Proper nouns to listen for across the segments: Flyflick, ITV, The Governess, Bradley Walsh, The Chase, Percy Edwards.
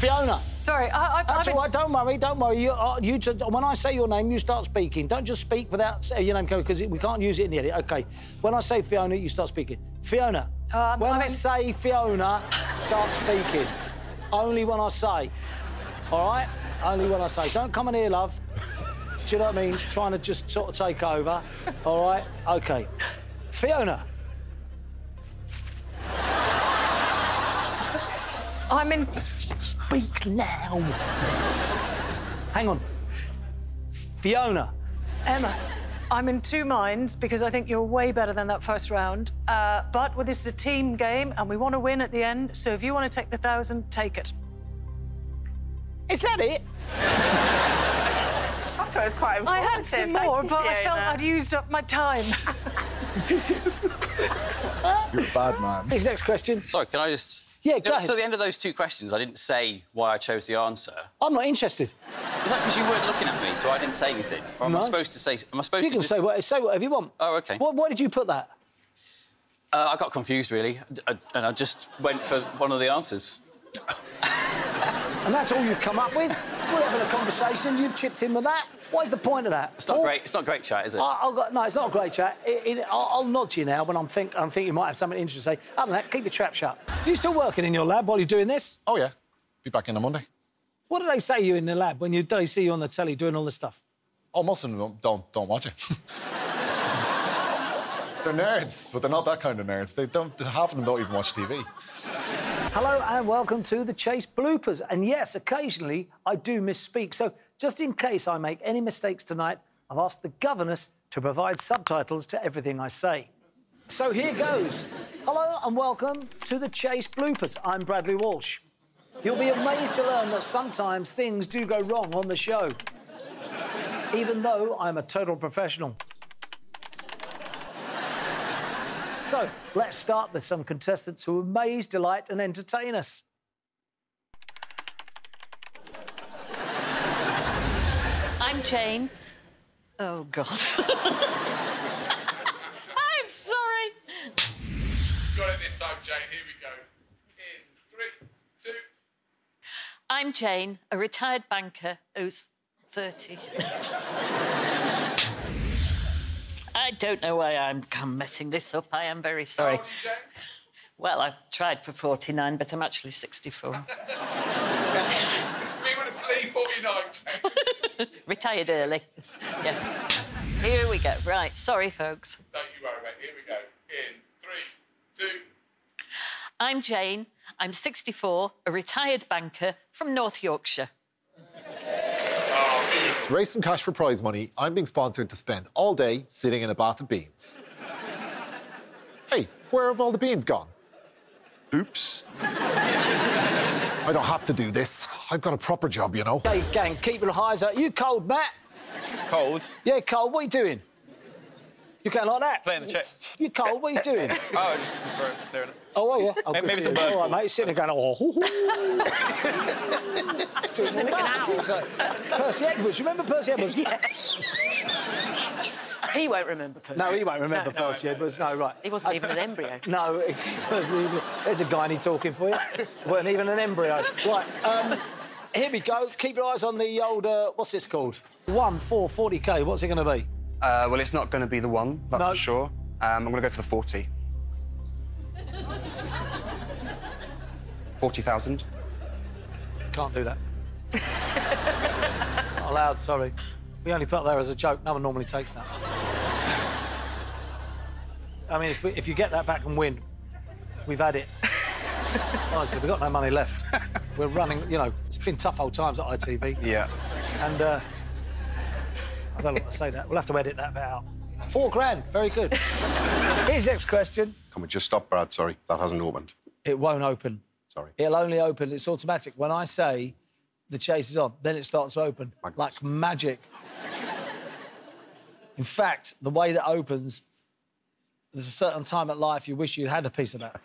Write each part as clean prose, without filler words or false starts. Fiona. Sorry, That's all right, don't worry. You just, when I say your name, you start speaking. Don't just speak without your name, because we can't use it in the edit. OK. When I say Fiona, you start speaking. Fiona. When I say Fiona, start speaking. Only when I say. All right? Only when I say. Don't come in here, love. Do you know what I mean? Trying to just sort of take over. All right? OK. Fiona. I'm in... Speak now. Hang on. Fiona. Emma, I'm in two minds because I think you're way better than that first round. But well, this is a team game and we want to win at the end, so if you want to take the 1,000, take it. Is that it? I thought it was quite important. I had some more, but I felt I'd used up my time. You're a bad man. His next question. Sorry, can I just... Yeah, go ahead. So at the end of those two questions, I didn't say why I chose the answer. I'm not interested. Is that because you weren't looking at me, so I didn't say anything? Or am I supposed to say... Am I supposed to just... You can say whatever you want. Oh, OK. Why did you put that? I got confused, really, and I just went for one of the answers. And that's all you've come up with? We're having a conversation, you've chipped in with that. What is the point of that? It's not great. It's not great chat, is it? No, it's not a great chat. I'll nod to you now when I'm thinking you might have something interesting to say. Other than that, keep your trap shut. You still working in your lab while you're doing this? Oh yeah, be back in on Monday. What do they say you in the lab when they see you on the telly doing all this stuff? Oh, most of them don't watch it. They're nerds, but they're not that kind of nerds. Half of them don't even watch TV. Hello and welcome to The Chase bloopers. And yes, occasionally I do misspeak, so just in case I make any mistakes tonight, I've asked the governess to provide subtitles to everything I say. So here goes. Hello and welcome to The Chase bloopers. I'm Bradley Walsh. You'll be amazed to learn that sometimes things do go wrong on the show, even though I'm a total professional. So, let's start with some contestants who amaze, delight and entertain us. I'm Jane. Oh, God. I'm sorry. Got it this time, Jane. Here we go. In 3, 2... I'm Jane, a retired banker who's 30. I don't know why I'm messing this up. I am very sorry. How old are you, Jane? Well, I've tried for 49, but I'm actually 64. We wouldn't believe 49, Jane. Retired early. Yes. Here we go. Right. Sorry, folks. Don't you worry, mate. Here we go. In 3, 2... I'm Jane. I'm 64, a retired banker from North Yorkshire. Oh, raise some cash for prize money. I'm being sponsored to spend all day sitting in a bath of beans. Hey, where have all the beans gone? Oops. I don't have to do this. I've got a proper job, you know. Hey, gang, keep your eyes up. You cold, Matt? Cold? Yeah, cold. What are you doing? You going like that? Playing the check. You cold? What are you doing? Oh, just clearing it. Oh, yeah. Oh, maybe some bird. All right, mate. He's sitting there going, oh, hoo, hoo. He's doing all that. Like Percy Edwards. Remember Percy Edwards? Yes. He won't remember Percy. No, he won't remember Percy Edwards. No, right. He wasn't even an embryo. No, there's a gynae talking for you. Wasn't even an embryo. Right, here we go. Keep your eyes on the old, what's this called? 1, 4, 40K. What's it going to be? Well, it's not going to be the 1, that's for sure. I'm going to go for the 40. 40,000. Can't do that. Not allowed, sorry. We only put up there as a joke. No one normally takes that. I mean, if you get that back and win, we've had it. Honestly, we've got no money left. We're running, you know, it's been tough old times at ITV. Yeah. And I don't know what to say that. We'll have to edit that bit out. 4 grand, very good. Here's next question. Can we just stop, Brad? Sorry, that hasn't opened. It won't open. Sorry. It'll only open, it's automatic. When I say the chase is on, then it starts to open, like magic. In fact, the way that opens, there's a certain time at life you wish you'd had a piece of that.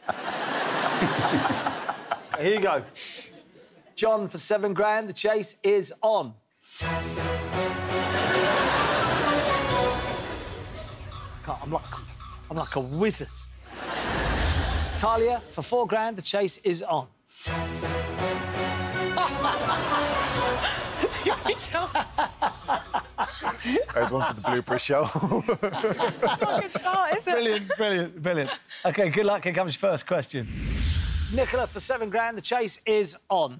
Here you go. John for 7 grand, the chase is on. God, I'm like a wizard. Talia for 4 grand, the chase is on. There's one for the blooper show. Good start, isn't it? Brilliant, brilliant, brilliant. OK, good luck. Here comes your first question. Nicola, for £7,000, the chase is on.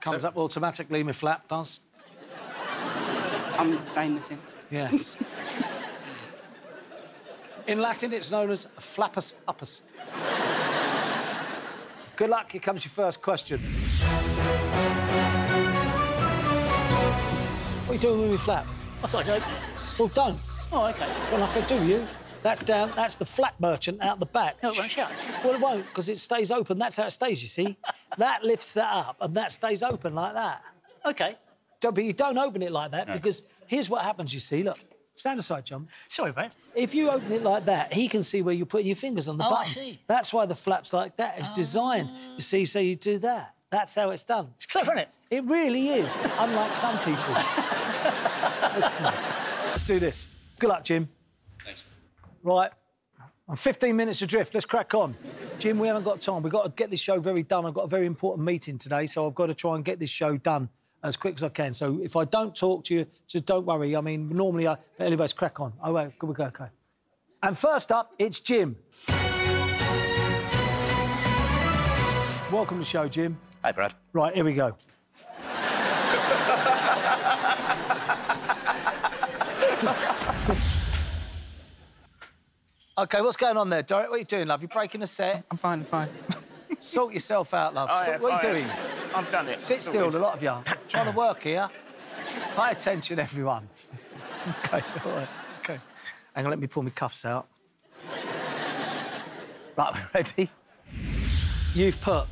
Comes up automatically, my flap does. I'm not saying nothing. Yes. In Latin, it's known as flappus uppus. Good luck, here comes your first question. What are you doing with your flap? That's okay. Well, don't. Oh, OK. Well, if I do you, that's down, that's the flap merchant out the back. No, it won't shut. Well, it won't, because it stays open. That's how it stays, you see? That lifts that up, and that stays open like that. OK. But you don't open it like that, no. Because here's what happens, you see, look. Stand aside, John. Sorry, mate. If you open it like that, he can see where you're putting your fingers on the buttons. I see. That's why the flap's like that. It's designed, you see, so you do that. That's how it's done. It's clever, isn't it? It really is, unlike some people. Okay. Let's do this. Good luck, Jim. Thanks. Right. I'm 15 minutes adrift. Let's crack on. Jim, we haven't got time. We've got to get this show very done. I've got a very important meeting today, so I've got to try and get this show done as quick as I can. So if I don't talk to you, just don't worry. I mean, normally I... But anyways, crack on. Oh, wait, good we go, OK. And first up, it's Jim. Welcome to the show, Jim. Hey, Brad. Right, here we go. OK, what's going on there, Dorrit? What are you doing, love? You breaking the set? I'm fine, I'm fine. Sort yourself out, love. What are you doing? I've done it. Sit still, a lot of you. Trying to work here. Pay attention, everyone. OK, all right, OK. Hang on, let me pull my cuffs out. Right, we're ready. You've put...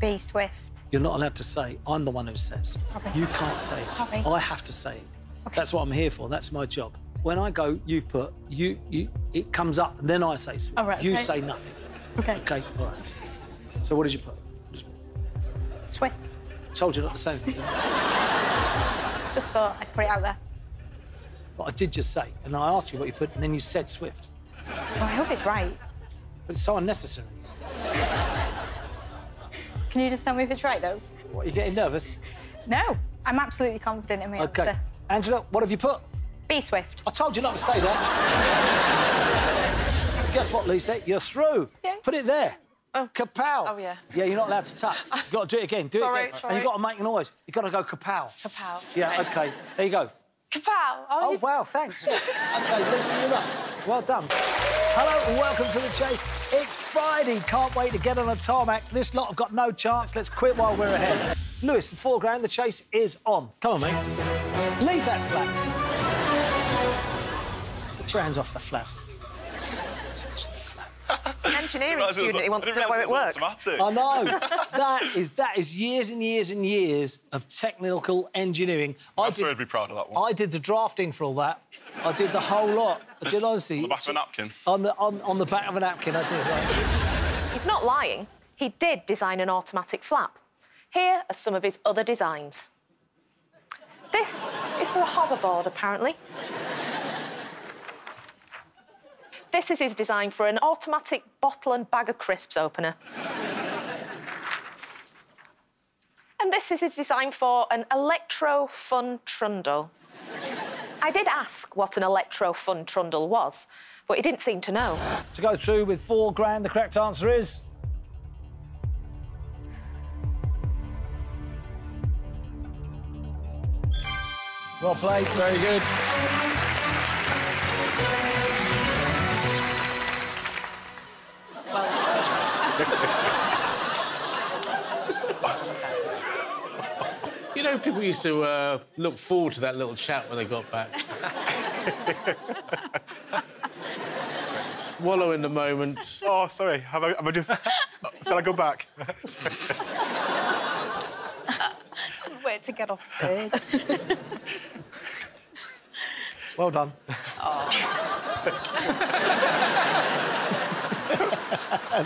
Be swift. You're not allowed to say. I'm the one who says. Okay. You can't say it. Sorry. I have to say it. Okay. That's what I'm here for. That's my job. When I go, you've put... It comes up, and then I say swift. All right, you say nothing. OK. OK, all right. So what did you put? Swift. Told you not to say anything. Just thought I'd put it out there. But I did just say, and I asked you what you put, and then you said swift. Well, I hope it's right. But it's so unnecessary. Can you just tell me if it's right, though? What, are you getting nervous? No, I'm absolutely confident in my answer. Angela, what have you put? Be swift. I told you not to say that. Guess what, Lisa? You're through. Yeah. Put it there. Oh. Kapow. Oh, yeah. Yeah, you're not allowed to touch. You've got to do it again. Do sorry, it again. Sorry. And you've got to make noise. You've got to go kapow. Kapow. Yeah, OK. There you go. Kapow. Oh, wow, thanks. OK, Lisa, you're up. Well done. Hello and welcome to The Chase. It's Friday. Can't wait to get on a tarmac. This lot have got no chance. Let's quit while we're ahead. Lewis, for £4,000, the chase is on. Come on, mate. Leave that flap. Get your hands off the flap. It's an engineering student who wants to know where it works. I know. That is years and years and years of technical engineering. I'd be proud of that one. I did the drafting for all that. I did the whole lot. I did, honestly. On the back of a napkin. On the back of a napkin, I did, right. He's not lying. He did design an automatic flap. Here are some of his other designs. This is for a hoverboard, apparently. This is his design for an automatic bottle and bag of crisps opener. And this is his design for an electro-fun trundle. I did ask what an electro-fun trundle was, but he didn't seem to know. To go through with £4,000, the correct answer is... Well played, very good. You know, people used to look forward to that little chat when they got back. Wallow in the moment. Oh, sorry. Have I just... Shall I go back? Couldn't wait to get off stage. Well done. Oh.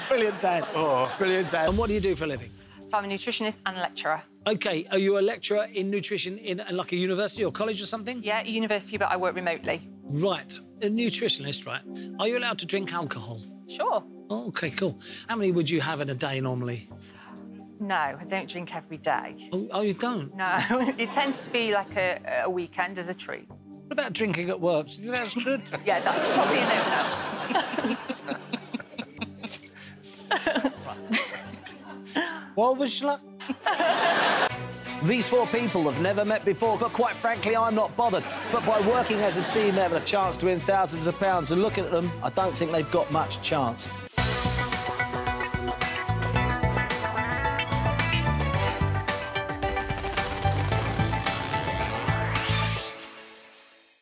Brilliant, Dad. Oh. Brilliant, Dad. And what do you do for a living? So I'm a nutritionist and a lecturer. OK, are you a lecturer in nutrition in like a university or college or something? Yeah, university, but I work remotely. Right. A nutritionist, right. Are you allowed to drink alcohol? Sure. Oh, OK, cool. How many would you have in a day normally? No, I don't drink every day. Oh, you don't? No. It tends to be like a weekend as a treat. What about drinking at work? That's good. Yeah, that's probably a no-no. What was schluck? These four people have never met before, but quite frankly, I'm not bothered. But by working as a team, they have a chance to win thousands of pounds. And looking at them, I don't think they've got much chance.